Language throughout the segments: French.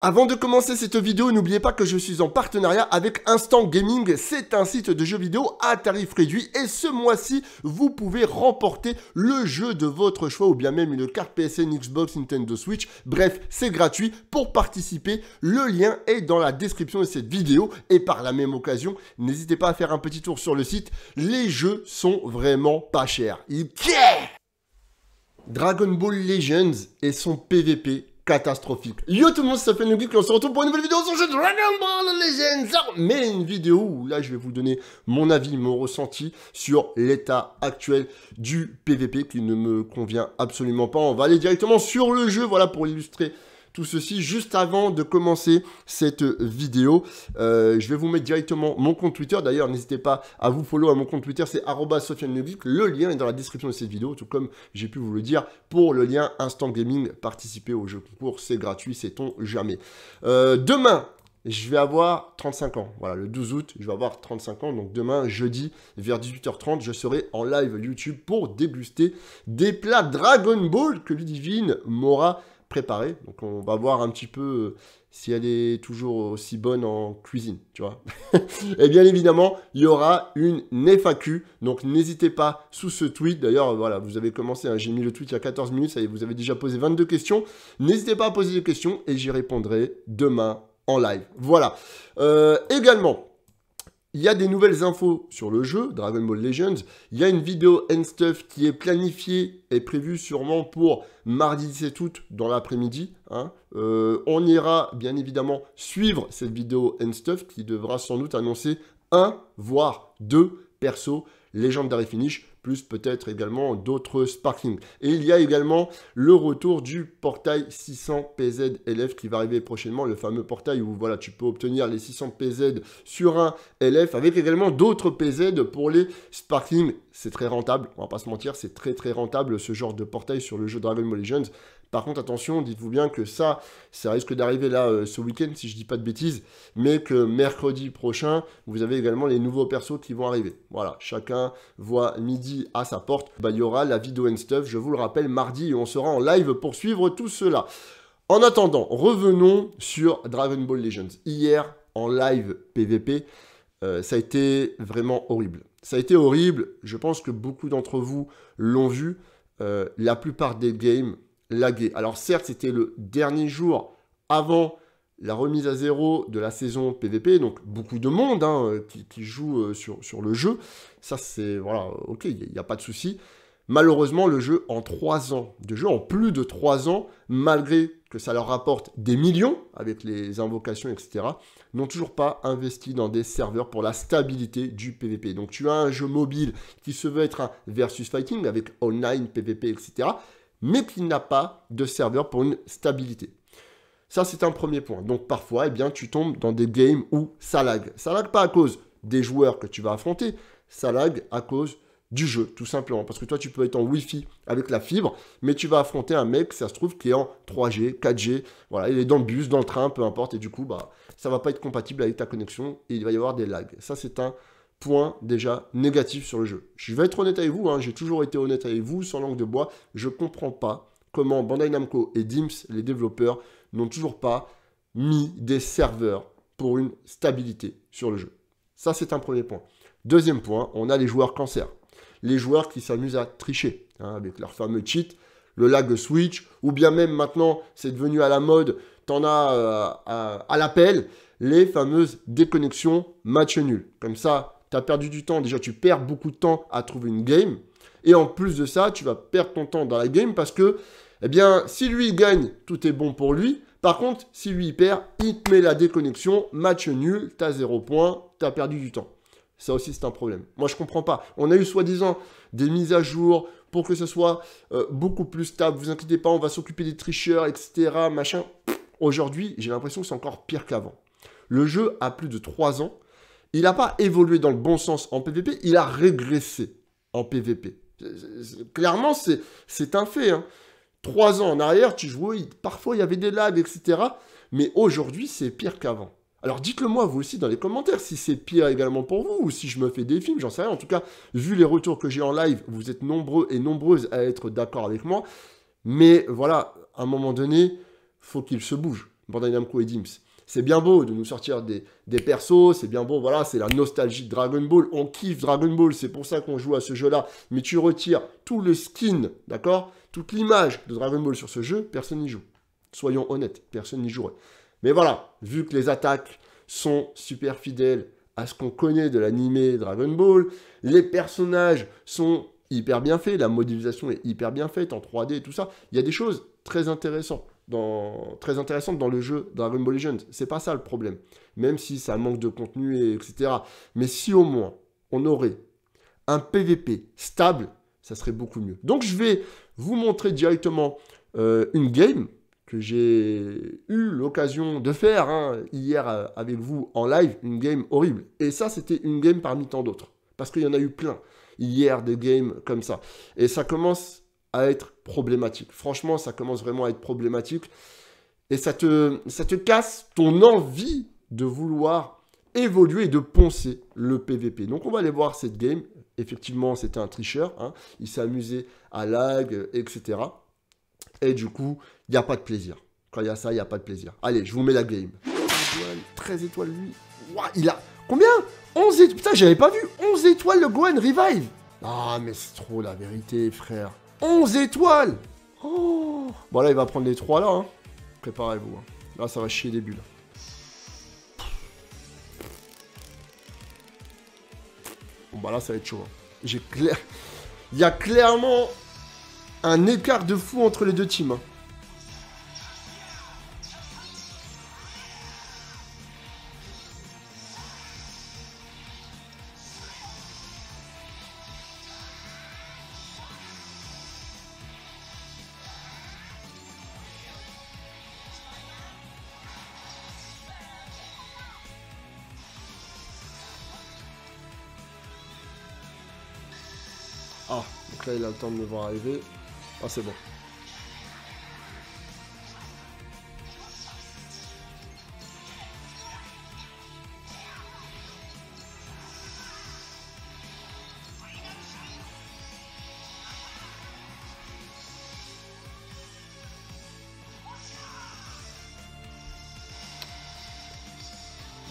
Avant de commencer cette vidéo, n'oubliez pas que je suis en partenariat avec Instant Gaming. C'est un site de jeux vidéo à tarif réduit et ce mois-ci, vous pouvez remporter le jeu de votre choix ou bien même une carte PSN, Xbox, Nintendo Switch. Bref, c'est gratuit. Pour participer, le lien est dans la description de cette vidéo et par la même occasion, n'hésitez pas à faire un petit tour sur le site. Les jeux sont vraiment pas chers. Dragon Ball Legends et son PVP. Catastrophique. Yo tout le monde, c'est SofianLeGEEK, on se retrouve pour une nouvelle vidéo sur le jeu Dragon Ball Legends. Mais une vidéo où là je vais vous donner mon avis, mon ressenti sur l'état actuel du PVP qui ne me convient absolument pas. On va aller directement sur le jeu, voilà, pour illustrer tout ceci. Juste avant de commencer cette vidéo, je vais vous mettre directement mon compte Twitter. D'ailleurs, n'hésitez pas à vous follow à mon compte Twitter, c'est @SofianLeGEEK. Le lien est dans la description de cette vidéo, tout comme j'ai pu vous le dire pour le lien Instant Gaming. Participer au jeu concours, c'est gratuit, sait-on jamais. Demain, je vais avoir 35 ans. Voilà, le 12 août, je vais avoir 35 ans. Donc demain, jeudi, vers 18h30, je serai en live YouTube pour déguster des plats Dragon Ball que Ludivine Mora préparée, donc on va voir un petit peu si elle est toujours aussi bonne en cuisine, tu vois. Et bien évidemment, il y aura une FAQ, donc n'hésitez pas sous ce tweet. D'ailleurs, voilà, vous avez commencé, hein, j'ai mis le tweet il y a 14 minutes, ça y est, vous avez déjà posé 22 questions. N'hésitez pas à poser des questions et j'y répondrai demain en live. Voilà. Également, il y a des nouvelles infos sur le jeu Dragon Ball Legends. Il y a une vidéo and stuff qui est planifiée et prévue sûrement pour mardi 17 août dans l'après-midi. Hein. On ira bien évidemment suivre cette vidéo and stuff qui devra sans doute annoncer un voire deux persos Legendary Finish, plus peut-être également d'autres sparkings. Et il y a également le retour du portail 600 PZ LF qui va arriver prochainement, le fameux portail où voilà, tu peux obtenir les 600 PZ sur un LF, avec également d'autres PZ pour les sparkings. C'est très rentable, on va pas se mentir, c'est très rentable ce genre de portail sur le jeu Dragon Ball Legends. Par contre, attention, dites-vous bien que ça risque d'arriver là ce week-end, si je dis pas de bêtises, mais que mercredi prochain, vous avez également les nouveaux persos qui vont arriver. Voilà, chacun voit midi à sa porte. Bah, il y aura la vidéo and stuff, je vous le rappelle, mardi, et on sera en live pour suivre tout cela. En attendant, revenons sur Dragon Ball Legends. Hier, en live PVP, ça a été vraiment horrible. Ça a été horrible, je pense que beaucoup d'entre vous l'ont vu, la plupart des games lagué. Alors certes, c'était le dernier jour avant la remise à zéro de la saison PVP, donc beaucoup de monde hein, qui joue sur le jeu. Ça, c'est... Voilà, ok, il n'y a pas de souci. Malheureusement, le jeu, en 3 ans de jeu, en plus de 3 ans, malgré que ça leur rapporte des millions, avec les invocations, etc., n'ont toujours pas investi dans des serveurs pour la stabilité du PVP. Donc tu as un jeu mobile qui se veut être un versus fighting, avec online, PVP, etc., mais qui n'a pas de serveur pour une stabilité. Ça, c'est un premier point. Donc, parfois, eh bien, tu tombes dans des games où ça lag. Ça lag pas à cause des joueurs que tu vas affronter, ça lag à cause du jeu, tout simplement. Parce que toi, tu peux être en Wi-Fi avec la fibre, mais tu vas affronter un mec, ça se trouve, qui est en 3G, 4G, voilà, il est dans le bus, dans le train, peu importe, et du coup, bah, ça va pas être compatible avec ta connexion, et il va y avoir des lags. Ça, c'est un point déjà négatif sur le jeu. Je vais être honnête avec vous, hein, j'ai toujours été honnête avec vous, sans langue de bois. Je comprends pas comment Bandai Namco et Dimps, les développeurs, n'ont toujours pas mis des serveurs pour une stabilité sur le jeu. Ça, c'est un premier point. Deuxième point, on a les joueurs cancer. Les joueurs qui s'amusent à tricher hein, avec leur fameux cheat, le lag switch, ou bien même maintenant, c'est devenu à la mode, t'en as à l'appel, les fameuses déconnexions match nul. Comme ça, tu as perdu du temps, déjà tu perds beaucoup de temps à trouver une game, et en plus de ça, tu vas perdre ton temps dans la game parce que, eh bien, si lui il gagne, tout est bon pour lui. Par contre, si lui il perd, il te met la déconnexion, match nul, t'as 0 points, t'as perdu du temps. Ça aussi, c'est un problème. Moi, je comprends pas. On a eu soi-disant des mises à jour pour que ce soit beaucoup plus stable. Vous inquiétez pas, on va s'occuper des tricheurs, etc. Machin. Aujourd'hui, j'ai l'impression que c'est encore pire qu'avant. Le jeu a plus de 3 ans. Il n'a pas évolué dans le bon sens en PVP, il a régressé en PVP. Clairement, c'est un fait. Hein. 3 ans en arrière, tu jouais, parfois il y avait des lags, etc. Mais aujourd'hui, c'est pire qu'avant. Alors dites-le moi, vous aussi, dans les commentaires, si c'est pire également pour vous, ou si je me fais des films, j'en sais rien. En tout cas, vu les retours que j'ai en live, vous êtes nombreux et nombreuses à être d'accord avec moi. Mais voilà, à un moment donné, faut qu'il se bouge. Bandai Namco et Dimps. C'est bien beau de nous sortir des persos, c'est bien beau, voilà, c'est la nostalgie de Dragon Ball, on kiffe Dragon Ball, c'est pour ça qu'on joue à ce jeu-là, mais tu retires tout le skin, d'accord? Toute l'image de Dragon Ball sur ce jeu, personne n'y joue. Soyons honnêtes, personne n'y jouerait. Mais voilà, vu que les attaques sont super fidèles à ce qu'on connaît de l'animé Dragon Ball, les personnages sont hyper bien faits, la modélisation est hyper bien faite en 3D et tout ça, il y a des choses très intéressantes. Très intéressante dans le jeu Dragon Ball Legends. C'est pas ça le problème. Même si ça manque de contenu, et etc. Mais si au moins, on aurait un PVP stable, ça serait beaucoup mieux. Donc je vais vous montrer directement une game que j'ai eu l'occasion de faire hein, hier avec vous en live. Une game horrible. Et ça, c'était une game parmi tant d'autres. Parce qu'il y en a eu plein hier, des games comme ça. Et ça commence à être problématique. Franchement, ça commence vraiment à être problématique et ça te casse ton envie de vouloir évoluer et de poncer le PVP. Donc, on va aller voir cette game. Effectivement, c'était un tricheur. Hein. Il s'est amusé à lag, etc. Et du coup, il n'y a pas de plaisir. Quand il y a ça, il n'y a pas de plaisir. Allez, je vous mets la game. 13 étoiles, lui. Ouah, il a... Combien? 11 étoiles. Putain, j'avais pas vu. 11 étoiles, le Gohan Revive. Ah, mais c'est trop la vérité, frère. 11 étoiles! Oh! Bon, là, il va prendre les 3 là. Hein. Préparez-vous. Hein. Là, ça va chier des bulles. Bon, bah là, ça va être chaud. Hein. J'ai clair. Il y a clairement un écart de fou entre les deux teams. Hein. Ah, donc là il a le temps de me voir arriver. Ah, c'est bon.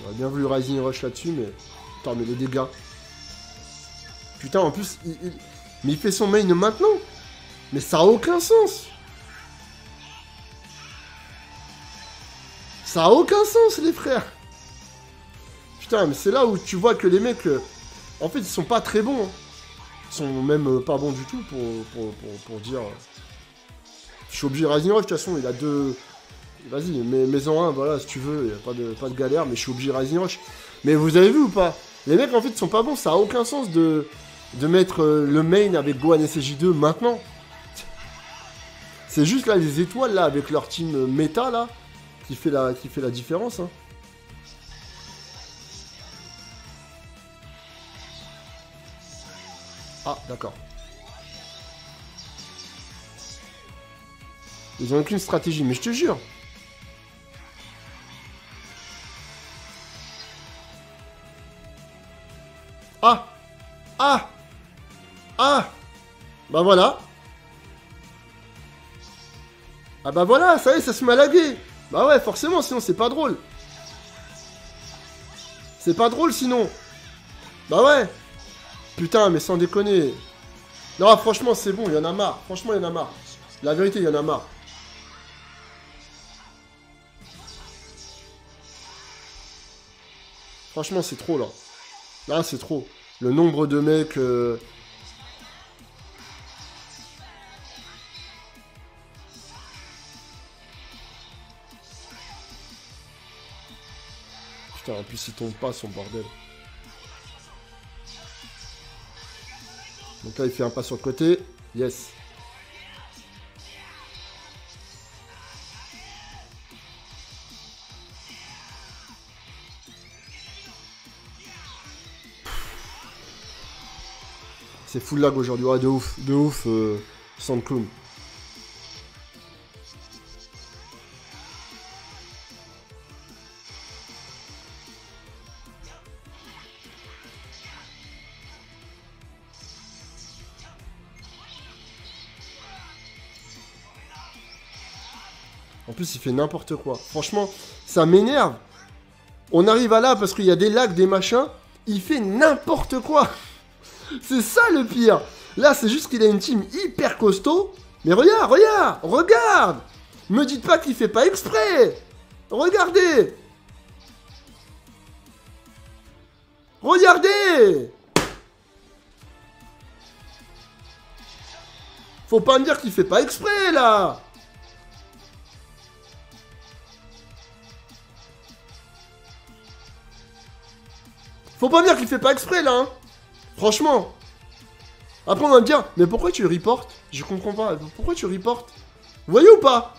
J'aurais bien voulu Rising Rush là-dessus, mais... Putain, mais les dégâts... Putain, en plus, mais il fait son main maintenant. Mais ça a aucun sens. Ça a aucun sens, les frères. Putain, mais c'est là où tu vois que les mecs, en fait, ils sont pas très bons. Hein. Ils sont même pas bons du tout pour dire... Je suis obligé de Rising Rush, de toute façon, il a deux... Vas-y, mets-en un, voilà, si tu veux, il n'y a pas de galère, mais je suis obligé de Rising Rush. Mais vous avez vu ou pas? Les mecs, en fait, ils sont pas bons. Ça a aucun sens de mettre le main avec Gohan SJ2 maintenant. C'est juste là les étoiles là avec leur team méta là qui fait la différence. Hein. Ah d'accord. Ils ont aucune stratégie, mais je te jure. Ah! Ah! Ah! Bah voilà! Ah bah voilà, ça y est, ça se met à laguer! Bah ouais, forcément, sinon c'est pas drôle! C'est pas drôle sinon! Bah ouais! Putain, mais sans déconner! Non, franchement, c'est bon, il y en a marre! Franchement, il y en a marre! La vérité, il y en a marre! Franchement, c'est trop là! Là, c'est trop. Le nombre de mecs... Putain, en plus, il tombe pas, son bordel. Donc là, il fait un pas sur le côté. Yes. C'est full lag aujourd'hui, ouais, de ouf, Sandclown. En plus, il fait n'importe quoi. Franchement, ça m'énerve. On arrive à là parce qu'il y a des lags, des machins. Il fait n'importe quoi. C'est ça le pire. Là, c'est juste qu'il a une team hyper costaud. Mais regarde, regarde, regarde. Me dites pas qu'il fait pas exprès. Regardez. Regardez. Faut pas me dire qu'il fait pas exprès, là. Faut pas me dire qu'il fait pas exprès, là, hein. Franchement. Après, on va me dire, mais pourquoi tu reportes? Je comprends pas. Pourquoi tu reportes? Vous voyez ou pas?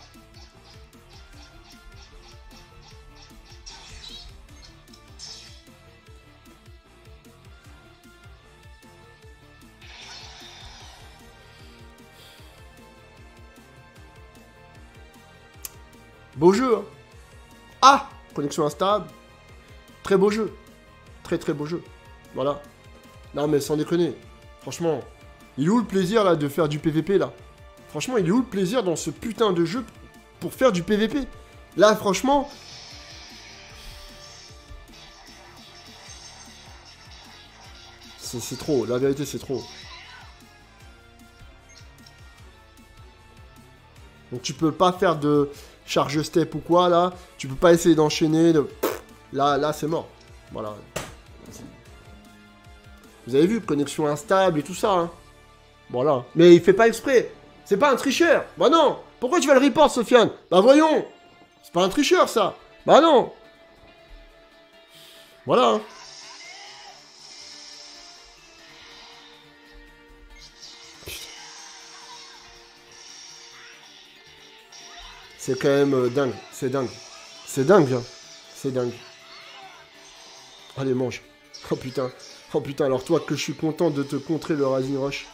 Beau jeu, hein. Ah, connexion instable. Très beau jeu. Très très beau jeu. Voilà. Non mais sans déconner. Franchement, il est où le plaisir là de faire du PVP là? Franchement, il est où le plaisir dans ce putain de jeu pour faire du PVP? Là franchement... C'est trop, la vérité c'est trop. Donc tu peux pas faire de... charge step ou quoi là, tu peux pas essayer d'enchaîner, de... là c'est mort, voilà. Vous avez vu, connexion instable et tout ça, hein. Voilà, mais il fait pas exprès, c'est pas un tricheur, bah non, pourquoi tu vas le report Sofiane? Bah voyons, c'est pas un tricheur ça, bah non. Voilà, hein. C'est quand même dingue, c'est dingue. C'est dingue, hein. C'est dingue. Allez, mange. Oh putain. Oh putain, alors toi que je suis content de te contrer le Razin Rush.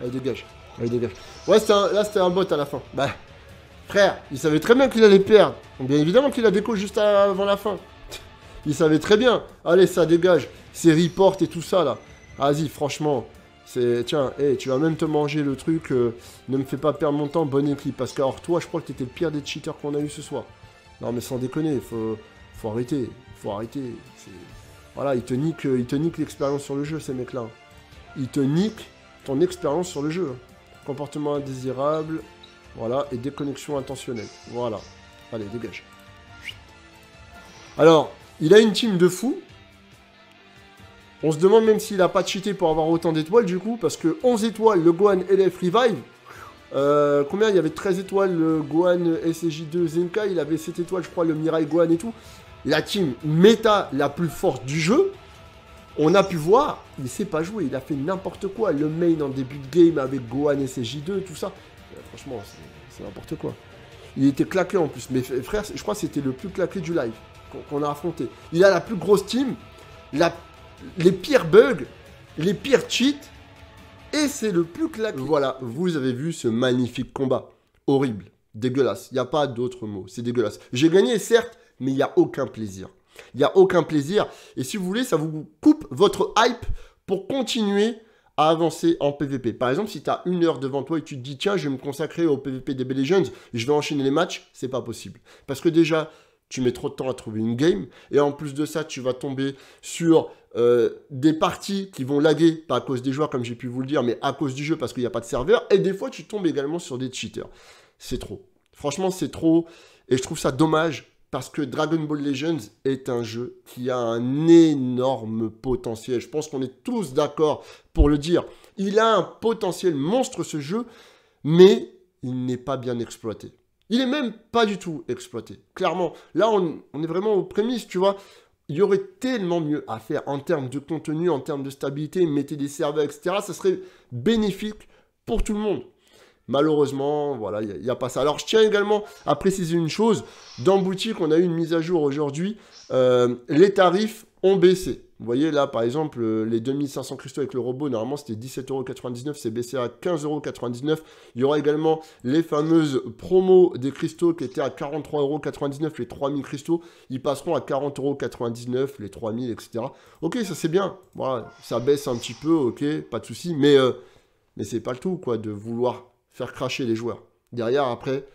Allez, dégage. Allez, dégage. Ouais, là, c'était un bot à la fin. Bah, frère, il savait très bien qu'il allait perdre. Bien évidemment qu'il a déco juste avant la fin. Il savait très bien. Allez, ça dégage. C'est report et tout ça, là. Vas-y, franchement. Tiens, hey, tu vas même te manger le truc. Ne me fais pas perdre mon temps, bonne équipe. Parce qu'alors, toi, je crois que t'étais le pire des cheaters qu'on a eu ce soir. Non, mais sans déconner, faut arrêter. Faut arrêter. Voilà, ils te niquent l'expérience sur le jeu, ces mecs-là. Ils te niquent ton expérience sur le jeu. Comportement indésirable, voilà, et déconnexion intentionnelle, voilà. Allez, dégage. Alors, il a une team de fous. On se demande même s'il a pas cheaté pour avoir autant d'étoiles, du coup, parce que 11 étoiles, le Gohan LF Revive. Combien il y avait? 13 étoiles, le Gohan SJ2 Zenkai. Il avait 7 étoiles, je crois, le Mirai Gohan et tout. La team méta la plus forte du jeu. On a pu voir, il sait pas jouer, il a fait n'importe quoi. Le main en début de game avec Gohan et SJ2, tout ça. Franchement, c'est n'importe quoi. Il était claqué en plus. Mais frère, je crois que c'était le plus claqué du live qu'on a affronté. Il a la plus grosse team, les pires bugs, les pires cheats, et c'est le plus claqué. Voilà, vous avez vu ce magnifique combat. Horrible, dégueulasse. Il n'y a pas d'autre mot, c'est dégueulasse. J'ai gagné, certes, mais il n'y a aucun plaisir. Il n'y a aucun plaisir. Et si vous voulez, ça vous coupe votre hype pour continuer à avancer en PVP. Par exemple, si tu as une heure devant toi et tu te dis, tiens, je vais me consacrer au PVP DB Legends, je vais enchaîner les matchs, c'est pas possible. Parce que déjà, tu mets trop de temps à trouver une game. Et en plus de ça, tu vas tomber sur des parties qui vont laguer, pas à cause des joueurs, comme j'ai pu vous le dire, mais à cause du jeu, parce qu'il n'y a pas de serveur. Et des fois, tu tombes également sur des cheaters. C'est trop. Franchement, c'est trop. Et je trouve ça dommage. Parce que Dragon Ball Legends est un jeu qui a un énorme potentiel. Je pense qu'on est tous d'accord pour le dire. Il a un potentiel monstre ce jeu, mais il n'est pas bien exploité. Il n'est même pas du tout exploité. Clairement, là on est vraiment aux prémices, tu vois. Il y aurait tellement mieux à faire en termes de contenu, en termes de stabilité, mettez des serveurs, etc. Ça serait bénéfique pour tout le monde. Malheureusement, voilà, il n'y a pas ça. Alors, je tiens également à préciser une chose. Dans Boutique, on a eu une mise à jour aujourd'hui. Les tarifs ont baissé. Vous voyez là par exemple les 2500 cristaux avec le robot, normalement c'était 17,99€, c'est baissé à 15,99€. Il y aura également les fameuses promos des cristaux qui étaient à 43,99€, les 3000 cristaux, ils passeront à 40,99€, les 3000, etc. Ok, ça c'est bien, voilà, ça baisse un petit peu, ok, pas de souci, mais c'est pas le tout quoi de vouloir faire cracher les joueurs. Derrière après,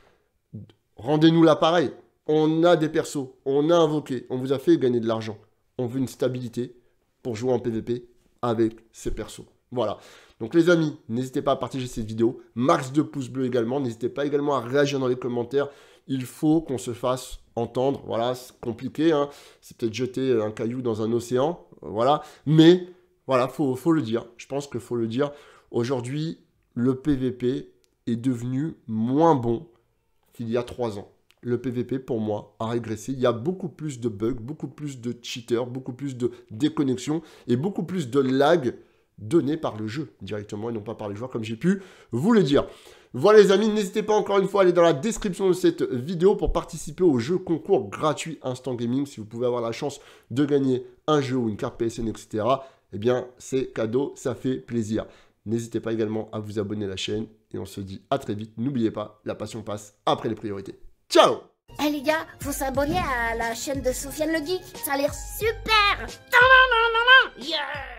rendez-nous l'appareil, on a des persos, on a invoqué, on vous a fait gagner de l'argent. On veut une stabilité pour jouer en PVP avec ces persos. Voilà. Donc les amis, n'hésitez pas à partager cette vidéo. Max de pouces bleus également. N'hésitez pas également à réagir dans les commentaires. Il faut qu'on se fasse entendre. Voilà, c'est compliqué. Hein. C'est peut-être jeter un caillou dans un océan. Voilà. Mais voilà, faut le dire. Je pense qu'il faut le dire. Aujourd'hui, le PVP est devenu moins bon qu'il y a 3 ans. Le PVP, pour moi, a régressé. Il y a beaucoup plus de bugs, beaucoup plus de cheaters, beaucoup plus de déconnexions et beaucoup plus de lag donnés par le jeu directement et non pas par les joueurs, comme j'ai pu vous le dire. Voilà les amis, n'hésitez pas encore une fois à aller dans la description de cette vidéo pour participer au jeu concours gratuit Instant Gaming. Si vous pouvez avoir la chance de gagner un jeu ou une carte PSN, etc., eh bien, c'est cadeau, ça fait plaisir. N'hésitez pas également à vous abonner à la chaîne et on se dit à très vite. N'oubliez pas, la passion passe après les priorités. Ciao! Eh hey les gars, faut s'abonner à la chaîne de SofianLeGEEK, ça a l'air super! Yeah!